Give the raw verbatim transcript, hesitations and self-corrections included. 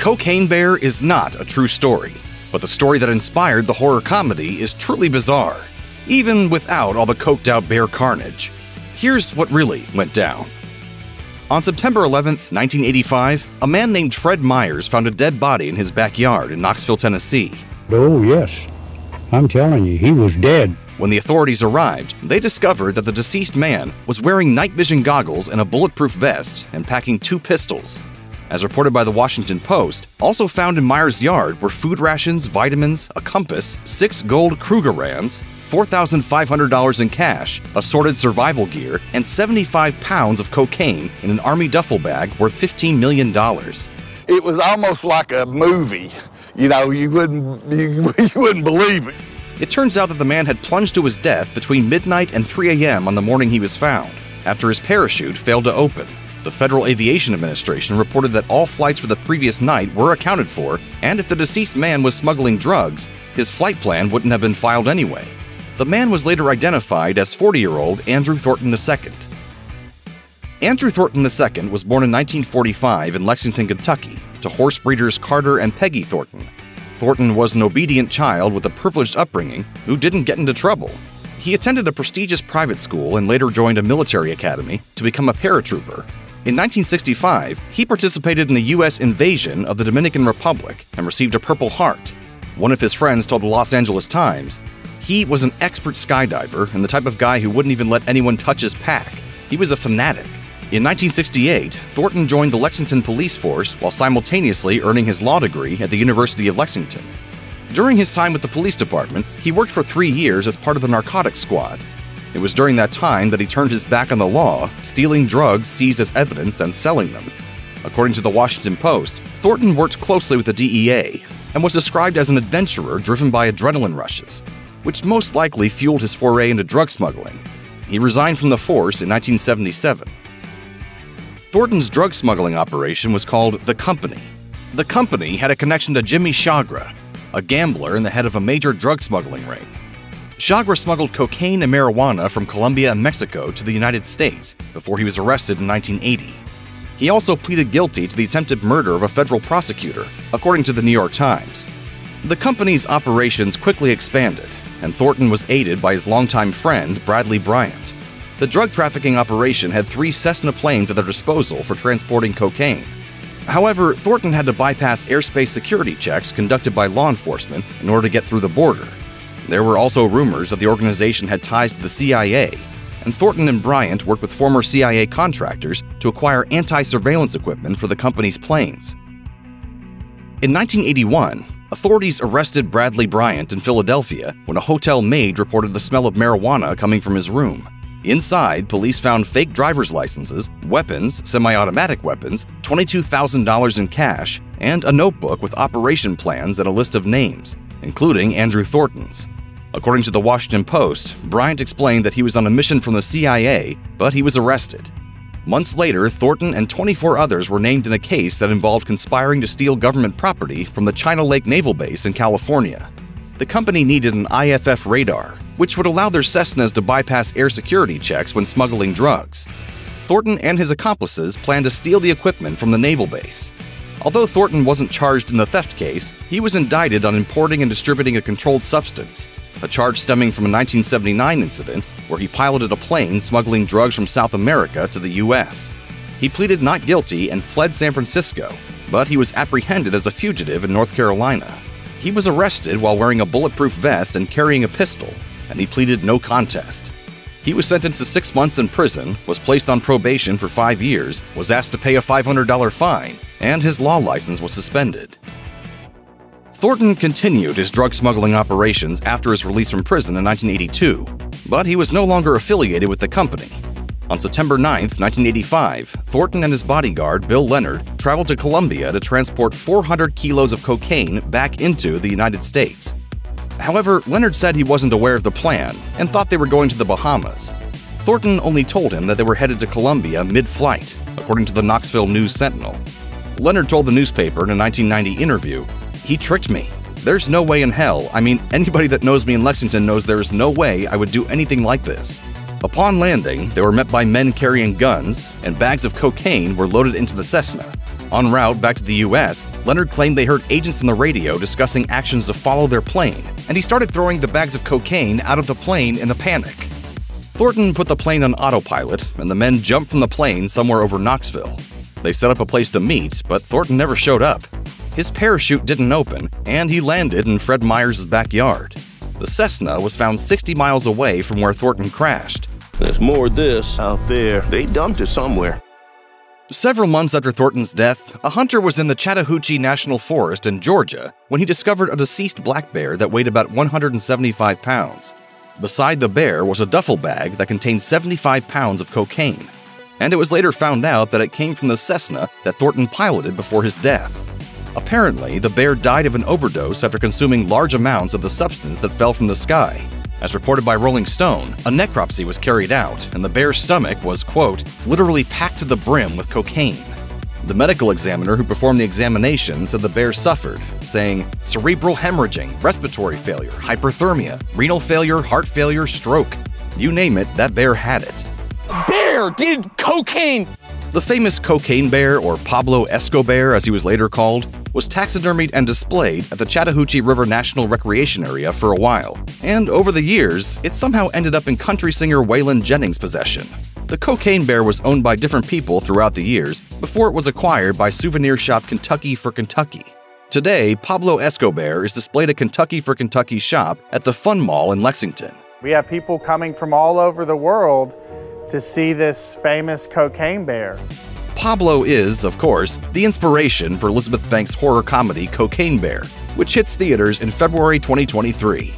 Cocaine Bear is not a true story, but the story that inspired the horror comedy is truly bizarre, even without all the coked-out bear carnage. Here's what really went down. On September eleventh, nineteen eighty-five, a man named Fred Myers found a dead body in his backyard in Knoxville, Tennessee. Oh, yes. I'm telling you, he was dead. When the authorities arrived, they discovered that the deceased man was wearing night vision goggles and a bulletproof vest and packing two pistols. As reported by the Washington Post, also found in Myers' yard were food rations, vitamins, a compass, six gold Krugerrands, four thousand five hundred dollars in cash, assorted survival gear, and seventy-five pounds of cocaine in an army duffel bag worth fifteen million dollars. It was almost like a movie. You know, you wouldn't, you, you wouldn't believe it. It turns out that the man had plunged to his death between midnight and three A M on the morning he was found, after his parachute failed to open. The Federal Aviation Administration reported that all flights for the previous night were accounted for, and if the deceased man was smuggling drugs, his flight plan wouldn't have been filed anyway. The man was later identified as forty-year-old Andrew Thornton the Second. Andrew Thornton the Second was born in nineteen forty-five in Lexington, Kentucky, to horse breeders Carter and Peggy Thornton. Thornton was an obedient child with a privileged upbringing who didn't get into trouble. He attended a prestigious private school and later joined a military academy to become a paratrooper. In nineteen sixty-five, he participated in the U S invasion of the Dominican Republic and received a Purple Heart. One of his friends told the Los Angeles Times, "He was an expert skydiver and the type of guy who wouldn't even let anyone touch his pack. He was a fanatic." In nineteen sixty-eight, Thornton joined the Lexington police force while simultaneously earning his law degree at the University of Lexington. During his time with the police department, he worked for three years as part of the narcotics squad. It was during that time that he turned his back on the law, stealing drugs seized as evidence and selling them. According to the Washington Post, Thornton worked closely with the D E A and was described as an adventurer driven by adrenaline rushes, which most likely fueled his foray into drug smuggling. He resigned from the force in nineteen seventy-seven. Thornton's drug smuggling operation was called The Company. The Company had a connection to Jimmy Chagra, a gambler and the head of a major drug smuggling ring. Chagra smuggled cocaine and marijuana from Colombia and Mexico to the United States before he was arrested in nineteen eighty. He also pleaded guilty to the attempted murder of a federal prosecutor, according to the New York Times. The Company's operations quickly expanded, and Thornton was aided by his longtime friend, Bradley Bryant. The drug trafficking operation had three Cessna planes at their disposal for transporting cocaine. However, Thornton had to bypass airspace security checks conducted by law enforcement in order to get through the border. There were also rumors that the organization had ties to the C I A, and Thornton and Bryant worked with former C I A contractors to acquire anti-surveillance equipment for the company's planes. In nineteen eighty-one, authorities arrested Bradley Bryant in Philadelphia when a hotel maid reported the smell of marijuana coming from his room. Inside, police found fake driver's licenses, weapons, semi-automatic weapons, twenty-two thousand dollars in cash, and a notebook with operation plans and a list of names, including Andrew Thornton's. According to the Washington Post, Bryant explained that he was on a mission from the C I A, but he was arrested. Months later, Thornton and twenty-four others were named in a case that involved conspiring to steal government property from the China Lake Naval Base in California. The company needed an I F F radar, which would allow their Cessnas to bypass air security checks when smuggling drugs. Thornton and his accomplices planned to steal the equipment from the naval base. Although Thornton wasn't charged in the theft case, he was indicted on importing and distributing a controlled substance, a charge stemming from a nineteen seventy-nine incident where he piloted a plane smuggling drugs from South America to the U S. He pleaded not guilty and fled San Francisco, but he was apprehended as a fugitive in North Carolina. He was arrested while wearing a bulletproof vest and carrying a pistol, and he pleaded no contest. He was sentenced to six months in prison, was placed on probation for five years, was asked to pay a five hundred dollar fine, and his law license was suspended. Thornton continued his drug smuggling operations after his release from prison in nineteen eighty-two, but he was no longer affiliated with the company. On September ninth, nineteen eighty-five, Thornton and his bodyguard, Bill Leonard, traveled to Colombia to transport four hundred kilos of cocaine back into the United States. However, Leonard said he wasn't aware of the plan and thought they were going to the Bahamas. Thornton only told him that they were headed to Colombia mid-flight, according to the Knoxville News Sentinel. Leonard told the newspaper in a nineteen ninety interview, "He tricked me. There's no way in hell. I mean, anybody that knows me in Lexington knows there is no way I would do anything like this." Upon landing, they were met by men carrying guns, and bags of cocaine were loaded into the Cessna. En route back to the U S, Leonard claimed they heard agents on the radio discussing actions to follow their plane, and he started throwing the bags of cocaine out of the plane in a panic. Thornton put the plane on autopilot, and the men jumped from the plane somewhere over Knoxville. They set up a place to meet, but Thornton never showed up. His parachute didn't open, and he landed in Fred Myers' backyard. The Cessna was found sixty miles away from where Thornton crashed. There's more of this out there. They dumped it somewhere. Several months after Thornton's death, a hunter was in the Chattahoochee National Forest in Georgia when he discovered a deceased black bear that weighed about one hundred seventy-five pounds. Beside the bear was a duffel bag that contained seventy-five pounds of cocaine. And it was later found out that it came from the Cessna that Thornton piloted before his death. Apparently, the bear died of an overdose after consuming large amounts of the substance that fell from the sky. As reported by Rolling Stone, a necropsy was carried out, and the bear's stomach was, quote, literally packed to the brim with cocaine. The medical examiner who performed the examination said the bear suffered, saying, cerebral hemorrhaging, respiratory failure, hyperthermia, renal failure, heart failure, stroke. You name it, that bear had it. A bear did cocaine! The famous Cocaine Bear, or Pablo Escobar as he was later called, was taxidermied and displayed at the Chattahoochee River National Recreation Area for a while, and over the years, it somehow ended up in country singer Waylon Jennings' possession. The Cocaine Bear was owned by different people throughout the years before it was acquired by souvenir shop Kentucky for Kentucky. Today, Pablo Escobar is displayed at Kentucky for Kentucky shop at the Fun Mall in Lexington. We have people coming from all over the world to see this famous Cocaine Bear. Pablo is, of course, the inspiration for Elizabeth Banks' horror comedy Cocaine Bear, which hits theaters in February twenty twenty-three.